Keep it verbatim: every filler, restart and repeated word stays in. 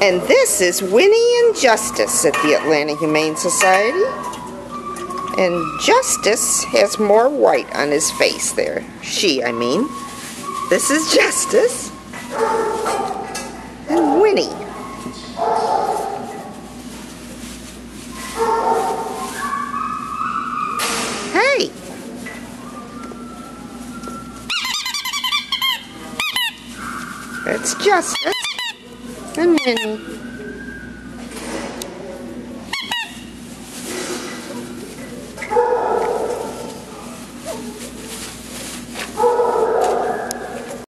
And this is Winnie and Justice at the Atlanta Humane Society. And Justice has more white on his face there. She, I mean. This is Justice. And Winnie. Hey! That's Justice. And Winnie.